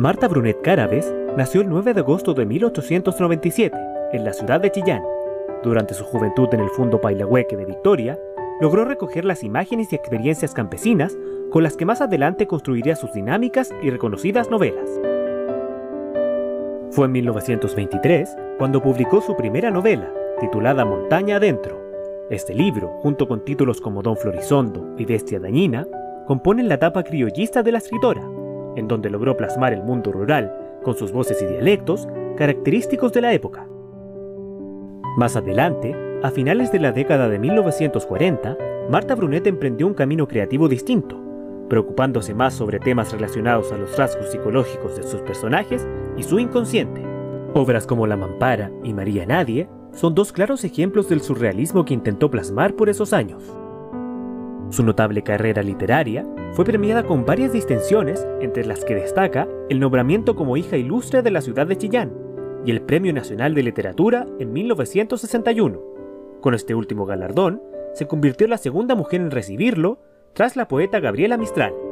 Marta Brunet Cabrera nació el 9 de agosto de 1897 en la ciudad de Chillán. Durante su juventud en el Fundo Pailahueque de Victoria, logró recoger las imágenes y experiencias campesinas con las que más adelante construiría sus dinámicas y reconocidas novelas. Fue en 1923 cuando publicó su primera novela, titulada Montaña Adentro. Este libro, junto con títulos como Don Florizondo y Bestia Dañina, componen la etapa criollista de la escritora, en donde logró plasmar el mundo rural con sus voces y dialectos característicos de la época. Más adelante, a finales de la década de 1940, Marta Brunet emprendió un camino creativo distinto, preocupándose más sobre temas relacionados a los rasgos psicológicos de sus personajes y su inconsciente. Obras como La Mampara y María Nadie son dos claros ejemplos del surrealismo que intentó plasmar por esos años. Su notable carrera literaria fue premiada con varias distinciones, entre las que destaca el nombramiento como hija ilustre de la ciudad de Chillán y el Premio Nacional de Literatura en 1961. Con este último galardón, se convirtió en la segunda mujer en recibirlo, tras la poeta Gabriela Mistral.